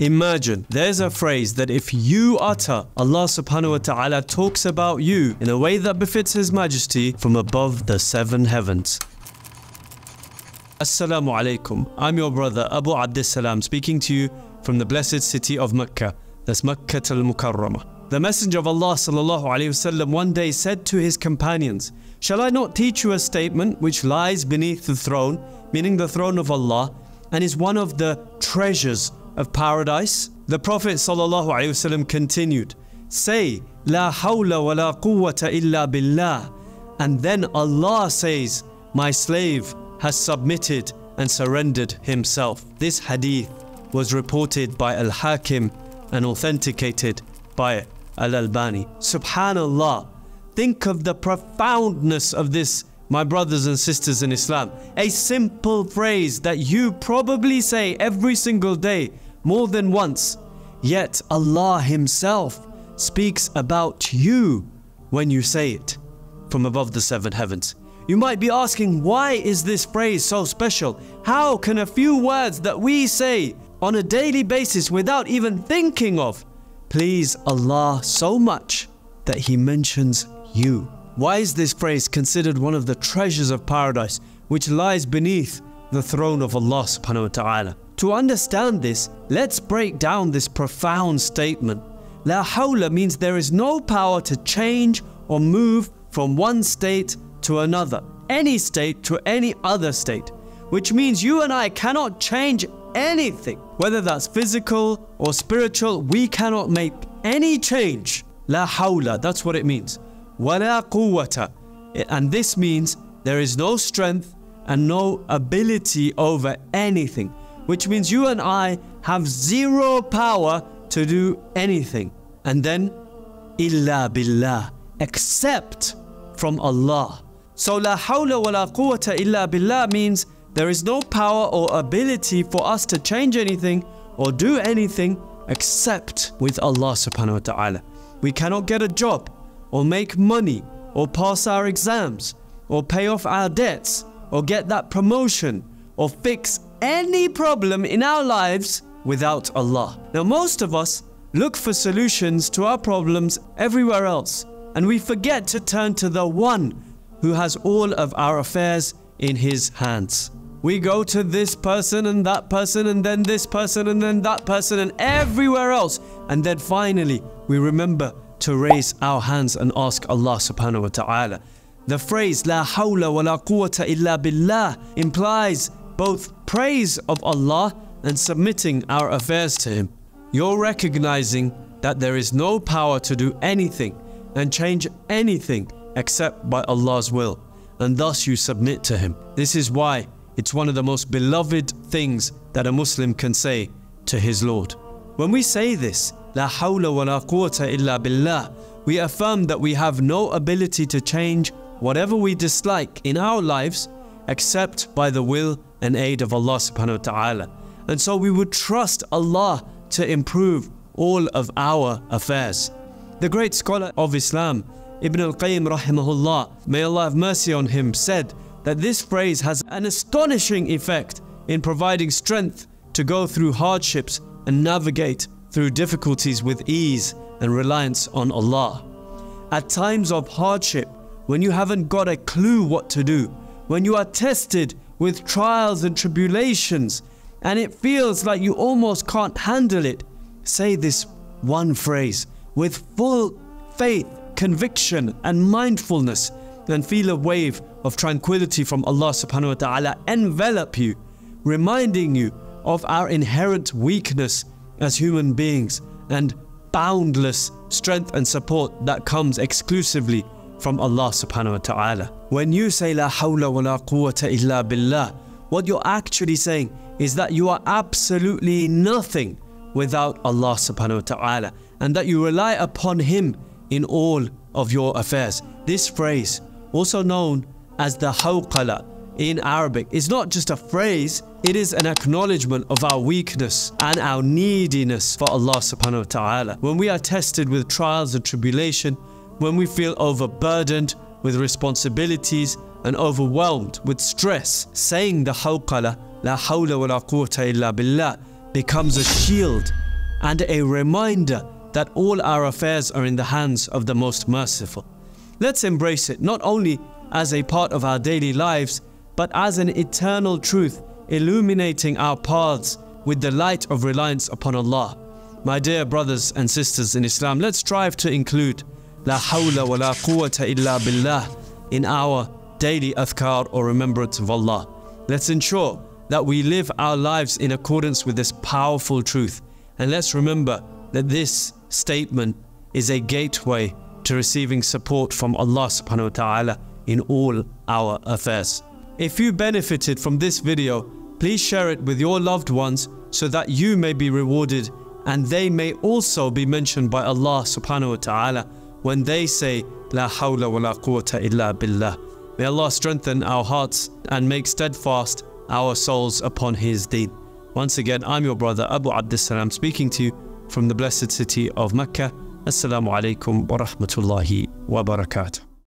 Imagine, there's a phrase that if you utter, Allah subhanahu wa ta'ala talks about you in a way that befits His Majesty from above the seven heavens. Assalamu alaikum. I'm your brother Abu Abdissalam speaking to you from the blessed city of Makkah. That's Makkah al-Mukarramah. The Messenger of Allah sallallahu alayhi wasallam one day said to his companions, "Shall I not teach you a statement which lies beneath the throne," meaning the throne of Allah, "and is one of the treasures of paradise?" The Prophet ﷺ continued, "Say, La hawla wa la quwwata illa billah." And then Allah says, "My slave has submitted and surrendered himself." This hadith was reported by Al Hakim and authenticated by Al Albani. SubhanAllah, think of the profoundness of this, my brothers and sisters in Islam. A simple phrase that you probably say every single day, more than once, yet Allah Himself speaks about you when you say it from above the seven heavens. You might be asking, why is this phrase so special? How can a few words that we say on a daily basis without even thinking of please Allah so much that He mentions you? Why is this phrase considered one of the treasures of paradise which lies beneath the throne of Allah subhanahu wa ta'ala? To understand this, let's break down this profound statement. La hawla means there is no power to change or move from one state to another, any state to any other state, which means you and I cannot change anything. Whether that's physical or spiritual, we cannot make any change. La hawla, that's what it means. Wala quwwata, and this means there is no strength and no ability over anything, which means you and I have zero power to do anything. And then illa billah, except from Allah. So la hawla wa la quwwata illa billah means there is no power or ability for us to change anything or do anything except with Allah subhanahu wa ta'ala. We cannot get a job or make money, or pass our exams, or pay off our debts, or get that promotion, or fix any problem in our lives without Allah. Now most of us look for solutions to our problems everywhere else, and we forget to turn to the one who has all of our affairs in His hands. We go to this person and that person and then this person and then that person and everywhere else, and then finally we remember to raise our hands and ask Allah subhanahu wa ta'ala. The phrase La hawla wa la quwwata illa billah implies both praise of Allah and submitting our affairs to Him. You're recognizing that there is no power to do anything and change anything except by Allah's will, and thus you submit to Him. This is why it's one of the most beloved things that a Muslim can say to his Lord. When we say this, La hawla wa la quwwata illa billah, we affirm that we have no ability to change whatever we dislike in our lives except by the will and aid of Allah subhanahu wa ta'ala. And so we would trust Allah to improve all of our affairs. The great scholar of Islam, Ibn al-Qayyim rahimahullah, may Allah have mercy on him, said that this phrase has an astonishing effect in providing strength to go through hardships and navigate through difficulties with ease and reliance on Allah. At times of hardship, when you haven't got a clue what to do, when you are tested with trials and tribulations, and it feels like you almost can't handle it, say this one phrase with full faith, conviction, and mindfulness, and feel a wave of tranquility from Allah subhanahu wa ta'ala envelop you, reminding you of our inherent weakness as human beings and boundless strength and support that comes exclusively from Allah subhanahu wa ta'ala. When you say La hawla wa la quwwata illa billah, what you're actually saying is that you are absolutely nothing without Allah subhanahu wa ta'ala, and that you rely upon Him in all of your affairs. This phrase, also known as the hawqala in Arabic, is not just a phrase, it is an acknowledgement of our weakness and our neediness for Allah subhanahu wa ta'ala. When we are tested with trials and tribulation, when we feel overburdened with responsibilities and overwhelmed with stress, saying the hawqala, La hawla wa la quwwata illa billah, becomes a shield and a reminder that all our affairs are in the hands of the Most Merciful. Let's embrace it not only as a part of our daily lives, but as an eternal truth illuminating our paths with the light of reliance upon Allah. My dear brothers and sisters in Islam, let's strive to include La hawla wa la quwwata illa billah in our daily adhkar or remembrance of Allah. Let's ensure that we live our lives in accordance with this powerful truth. And let's remember that this statement is a gateway to receiving support from Allah subhanahu wa ta'ala in all our affairs. If you benefited from this video, please share it with your loved ones so that you may be rewarded and they may also be mentioned by Allah subhanahu wa ta'ala when they say La hawla wa la quwwata illa billah. May Allah strengthen our hearts and make steadfast our souls upon His deen. Once again, I'm your brother Abu Abdissalam speaking to you from the blessed city of Mecca. Assalamu alaikum wa rahmatullahi wa barakatuh.